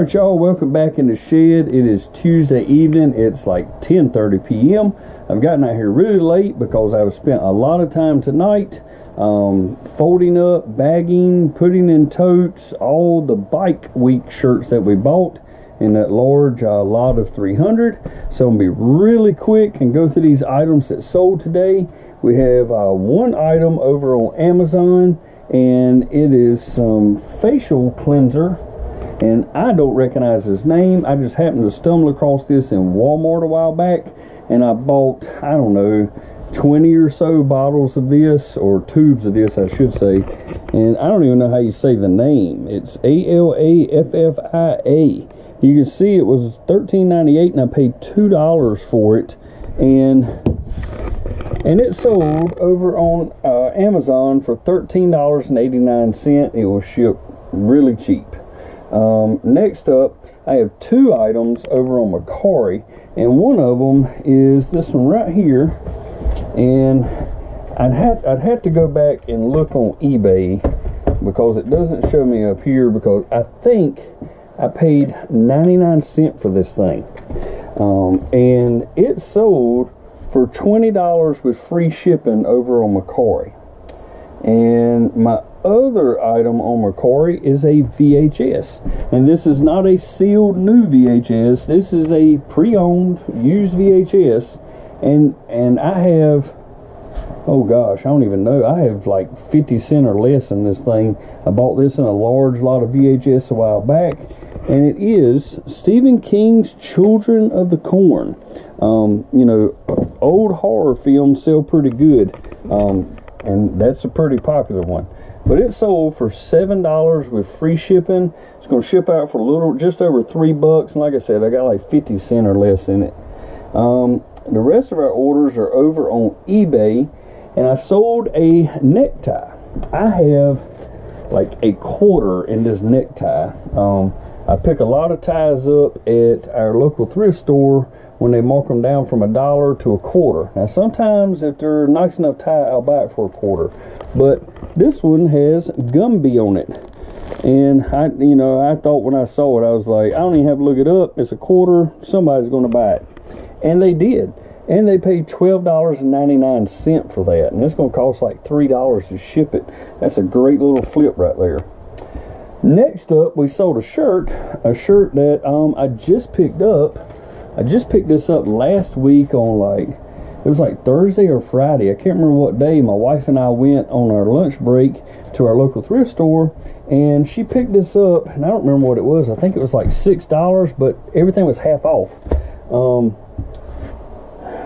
Alright y'all, welcome back in the shed. It is Tuesday evening. It's like 10:30 p.m. I've gotten out here really late because I've spent a lot of time tonight folding up, bagging, putting in totes all the bike week shirts that we bought in that large lot of 300. So I'm going to be really quick and go through these items that sold today. We have one item over on Amazon, and it is some facial cleanser. And I don't recognize his name. I just happened to stumble across this in Walmart a while back. And I bought, I don't know, 20 or so bottles of this, or tubes of this, I should say. And I don't even know how you say the name. It's ALAFFIA. You can see it was $13.98, and I paid $2 for it. And it sold over on Amazon for $13.89. It was shipped really cheap. Next up, I have two items over on Mercari, and one of them is this one right here. And I'd have to go back and look on eBay because it doesn't show me up here, because I think I paid 99¢ for this thing, and it sold for $20 with free shipping over on Mercari. And my other item on Mercari is a VHS, and this is not a sealed new VHS. This is a pre-owned used VHS, and I have, oh gosh, I don't even know, I have like 50¢ or less in this thing. I bought this in a large lot of VHS a while back, and it is Stephen King's Children of the Corn. You know, old horror films sell pretty good, and that's a pretty popular one. But it sold for $7 with free shipping. It's going to ship out for a little, just over $3. And like I said, I got like 50¢ or less in it. The rest of our orders are over on eBay. And I sold a necktie. I have like a quarter in this necktie. I pick a lot of ties up at our local thrift store when they mark them down from $1 to a quarter. Now sometimes if they're nice enough tie, I'll buy it for a quarter. But this one has Gumby on it, and I thought when I saw it, I was like, I don't even have to look it up. It's a quarter. Somebody's going to buy it, and they did. And they paid $12.99 for that, and it's going to cost like $3 to ship it. That's a great little flip right there. Next up, we sold a shirt that I just picked up. I just picked this up last week on like, it was like Thursday or Friday. I can't remember what day. My wife and I went on our lunch break to our local thrift store, and she picked this up, and I don't remember what it was. I think it was like $6, but everything was half off.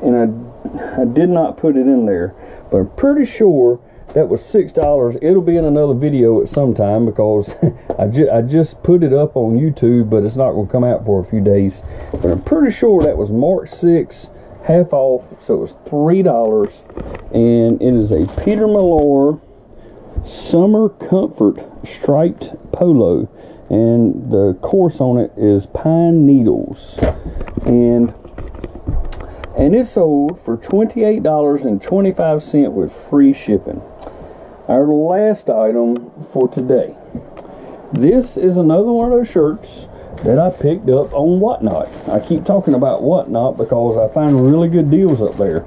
And I did not put it in there, but I'm pretty sure that was $6. It'll be in another video at some time, because I just put it up on YouTube, but it's not going to come out for a few days. But I'm pretty sure that was March 6th. Half off, so it was $3, and it is a Peter Malore Summer Comfort striped polo, and the course on it is Pine Needles, and it sold for $28.25 with free shipping. Our last item for today, this is another one of those shirts that I picked up on Whatnot. I keep talking about Whatnot because I find really good deals up there.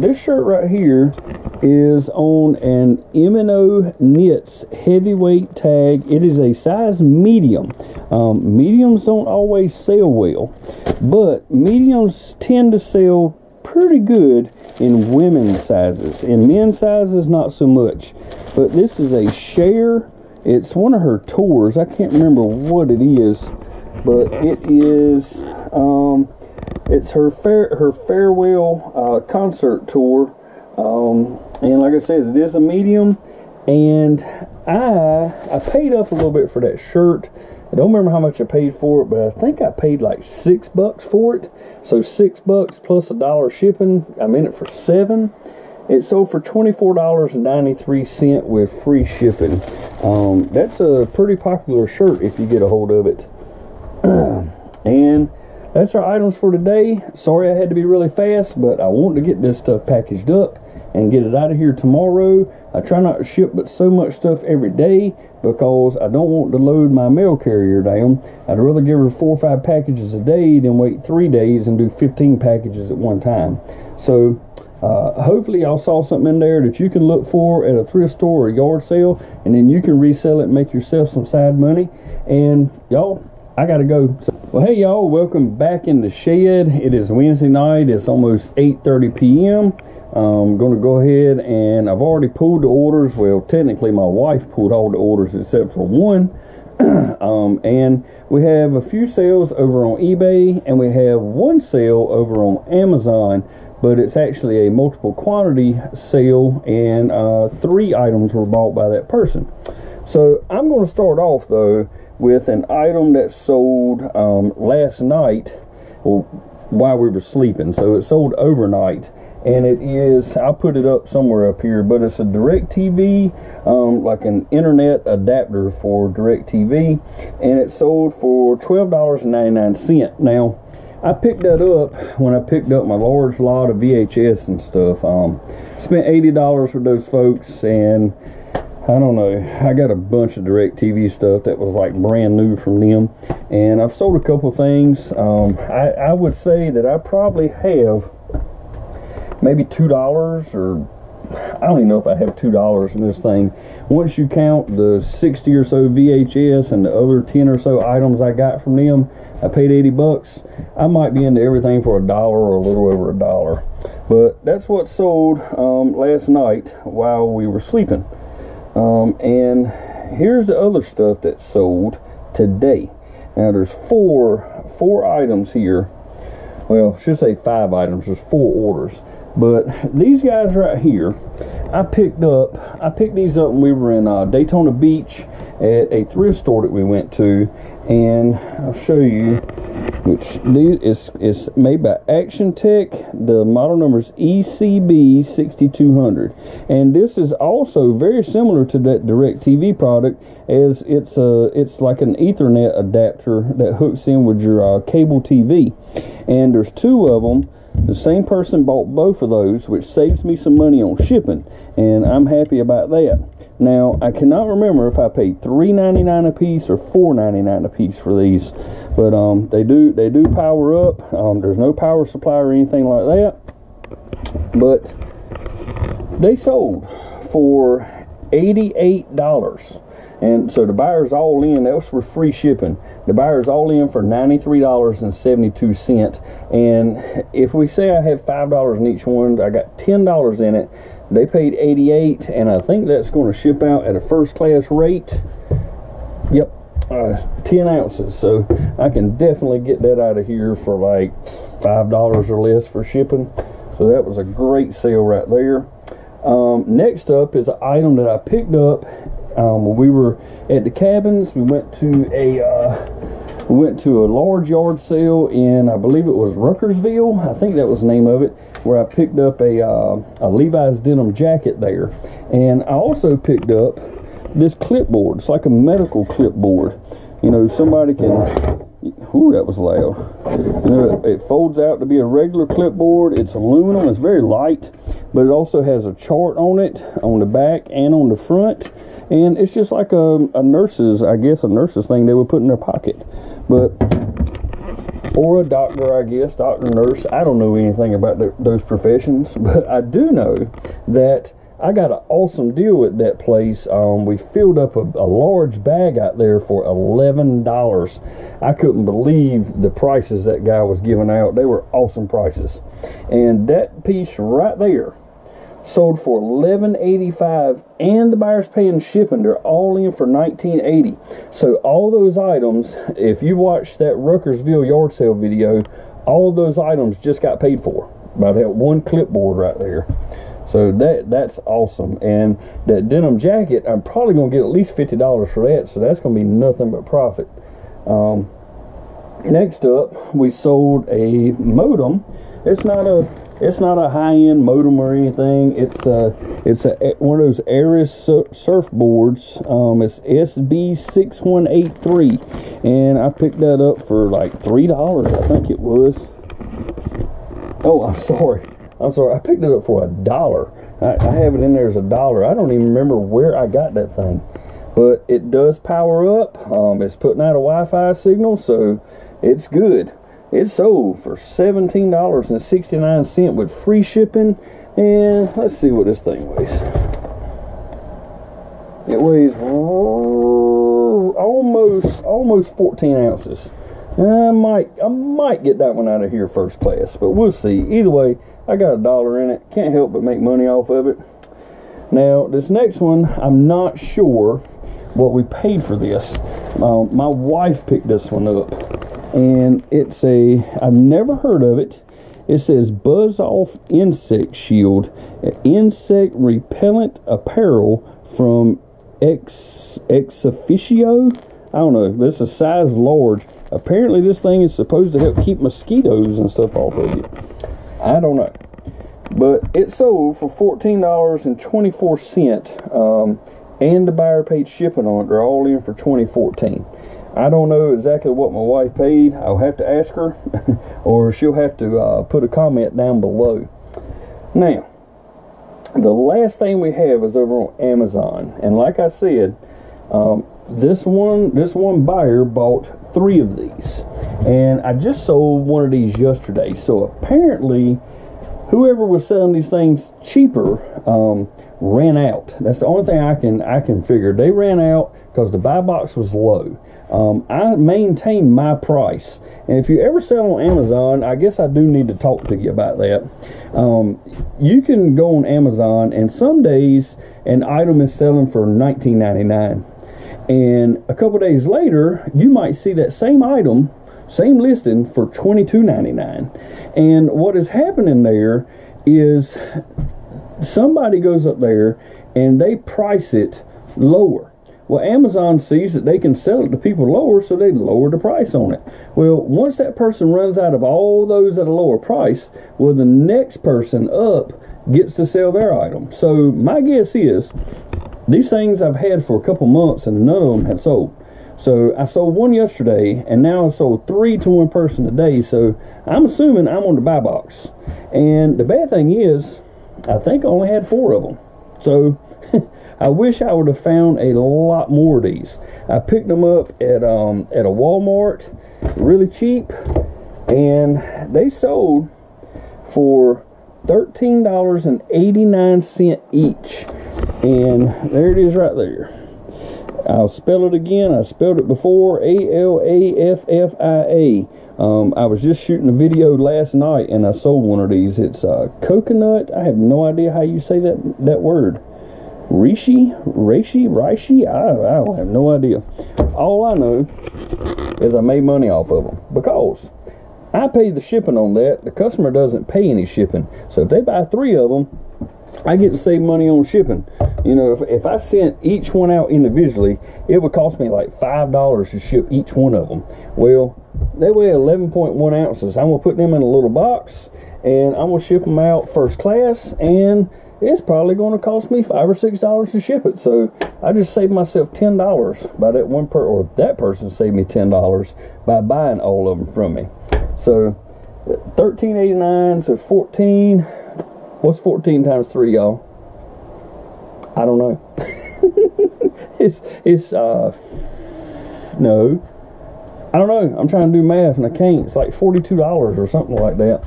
This shirt right here is on an M&O Knits heavyweight tag. It is a size medium. Mediums don't always sell well, but mediums tend to sell pretty good in women's sizes. In men's sizes, not so much. But this is a Cher. It's one of her tours. I can't remember what it is, but it is it's her farewell concert tour. And like I said, it is a medium, and I paid up a little bit for that shirt. I don't remember how much I paid for it, but I think I paid like $6 for it. So $6 plus $1 shipping, I'm in it for $7. It sold for $24.93 with free shipping. That's a pretty popular shirt if you get a hold of it. And That's our items for today. Sorry I had to be really fast, but I wanted to get this stuff packaged up and get it out of here tomorrow. I try not to ship but so much stuff every day because I don't want to load my mail carrier down. I'd rather give her 4 or 5 packages a day than wait 3 days and do 15 packages at one time. So hopefully y'all saw something in there that you can look for at a thrift store or yard sale, and then you can resell it and make yourself some side money. And y'all, I gotta go. So, well, hey y'all, welcome back in the shed. It is Wednesday night. It's almost 8:30 p.m. I'm going to go ahead, and I've already pulled the orders. Well, technically my wife pulled all the orders except for one. And we have a few sales over on eBay, and we have one sale over on Amazon, but it's actually a multiple quantity sale, and 3 items were bought by that person. So I'm going to start off though with an item that sold last night, well, while we were sleeping. So it sold overnight, and it is, I'll put it up somewhere up here, but it's a DirecTV, like an internet adapter for DirecTV, and it sold for $12.99. Now, I picked that up when I picked up my large lot of VHS and stuff. Spent $80 with those folks, and I don't know, I got a bunch of DirecTV stuff that was like brand new from them, and I've sold a couple things. I would say that I probably have maybe $2, or I don't even know if I have $2 in this thing. Once you count the 60 or so VHS and the other 10 or so items I got from them, I paid 80 bucks. I might be into everything for $1 or a little over $1. But that's what sold last night while we were sleeping. And here's the other stuff that sold today. Now there's four items here. Well, I should say 5 items. There's 4 orders. But these guys right here, I picked these up when we were in Daytona Beach at a thrift store that we went to, and I'll show you, which is made by Action Tech. The model number is ECB6200, and this is also very similar to that DirecTV product, as it's like an Ethernet adapter that hooks in with your cable TV, and there's 2 of them. The same person bought both of those, which saves me some money on shipping, and I'm happy about that. Now, I cannot remember if I paid $3.99 a piece or $4.99 a piece for these, but they do power up. There's no power supply or anything like that, but they sold for $88. And so the buyer's all in. That was for free shipping. The buyer's all in for $93.72. And if we say I have $5 in each one, I got $10 in it. They paid $88, and I think that's going to ship out at a first class rate. Yep, 10 ounces. So I can definitely get that out of here for like $5 or less for shipping. So that was a great sale right there. Next up is an item that I picked up. When we were at the cabins, we went to a large yard sale in, I believe it was Ruckersville, I think that was the name of it, where I picked up a Levi's denim jacket there. And I also picked up this clipboard. It's like a medical clipboard. You know, somebody can... Ooh, that was loud. You know, it folds out to be a regular clipboard. It's aluminum. It's very light, but it also has a chart on it, on the back and on the front. And it's just like a nurse's, I guess, a nurse's thing they would put in their pocket. But, or a doctor, I guess, doctor, nurse. I don't know anything about those professions, but I do know that I got an awesome deal at that place. We filled up a large bag out there for $11. I couldn't believe the prices that guy was giving out. They were awesome prices. And that piece right there sold for $11.85, and the buyer's paying shipping. They're all in for $19.80. So all those items, if you watched that Ruckersville yard sale video, all those items just got paid for by that one clipboard right there. So that's awesome. And that denim jacket, I'm probably going to get at least $50 for that, so that's going to be nothing but profit. Next up, we sold a modem. It's not a It's not a high-end modem or anything. It's a one of those Arris surfboards. It's SB6183, and I picked that up for like $3, I think it was. Oh, I'm sorry. I picked it up for $1. I have it in there as $1. I don't even remember where I got that thing, but it does power up. It's putting out a Wi-Fi signal, so it's good. It sold for $17.69 with free shipping, and let's see what this thing weighs. It weighs almost 14 ounces. I might get that one out of here first class, but we'll see. Either way, I got $1 in it. Can't help but make money off of it. Now, this next one, I'm not sure what we paid for this. My wife picked this one up. And it's a, I've never heard of it. It says Buzz Off Insect Shield, insect repellent apparel from Ex Officio. I don't know. This is size large. Apparently, this thing is supposed to help keep mosquitoes and stuff off of you. I don't know, but it sold for $14.24, and the buyer paid shipping on it. They're all in for 2014. I don't know exactly what my wife paid. I'll have to ask her, or she'll have to put a comment down below. Now, the last thing we have is over on Amazon, and like I said, this one buyer bought 3 of these, and I just sold one of these yesterday. So apparently, whoever was selling these things cheaper ran out. That's the only thing I can figure. They ran out because the buy box was low. I maintain my price, and if you ever sell on Amazon, I guess I do need to talk to you about that. You can go on Amazon, and some days an item is selling for $19.99, and a couple days later you might see that same item, same listing, for $22.99. and what is happening there is somebody goes up there and they price it lower. Well, Amazon sees that they can sell it to people lower, so they lower the price on it. Well, once that person runs out of all those at a lower price, well, the next person up gets to sell their item. So my guess is these things I've had for a couple months and none of them have sold. So I sold one yesterday, and now I sold 3 to one person today. So I'm assuming I'm on the buy box. And the bad thing is, I think I only had 4 of them. So I wish I would have found a lot more of these. I picked them up at a Walmart, really cheap, and they sold for $13.89 each. And there it is right there. I'll spell it again. I spelled it before. ALAFFIA. I was just shooting a video last night, and I sold one of these. It's coconut. I have no idea how you say that word. Reishi? I have no idea. All I know is I made money off of them, because I paid the shipping on that. The customer doesn't pay any shipping. So if they buy 3 of them, I get to save money on shipping. You know, if I sent each one out individually, it would cost me like $5 to ship each one of them. Well, they weigh 11.1 ounces. I'm going to put them in a little box, and I'm going to ship them out first class, and it's probably going to cost me $5 or $6 to ship it. So I just saved myself $10 by that one or that person saved me $10 by buying all of them from me. So $13.89, so 14. What's 14 times 3, y'all? I don't know. No, I don't know. I'm trying to do math and I can't. It's like $42 or something like that.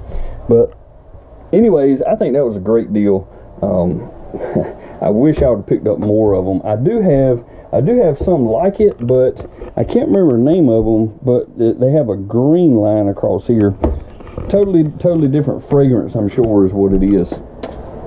But anyways, I think that was a great deal. I wish I would have picked up more of them. I do have some like it, but I can't remember the name of them. But they have a green line across here. Totally different fragrance, I'm sure, is what it is.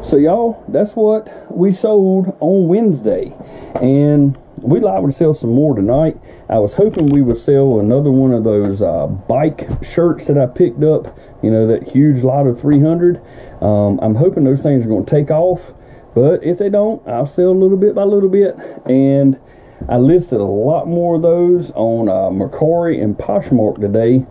So y'all, that's what we sold on Wednesday, and we'd like to sell some more tonight. I was hoping we would sell another one of those bike shirts that I picked up, you know, that huge lot of 300. I'm hoping those things are going to take off, but if they don't, I'll sell a little bit by little bit. And I listed a lot more of those on Mercari and Poshmark today.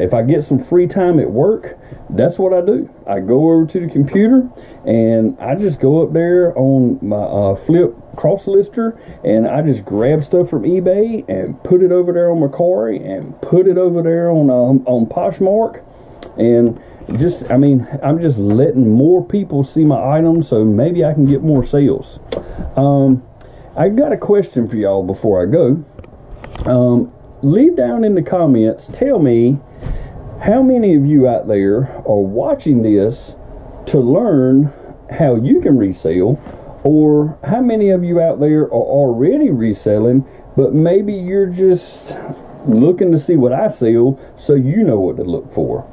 If I get some free time at work, that's what I do. I go over to the computer and I just go up there on my flip cross lister, and I just grab stuff from eBay and put it over there on Mercari and put it over there on Poshmark, and just, I mean, I'm just letting more people see my items, so maybe I can get more sales. I got a question for y'all before I go. Leave down in the comments, tell me how many of you out there are watching this to learn how you can resell, or how many of you out there are already reselling, but maybe you're just looking to see what I sell so you know what to look for.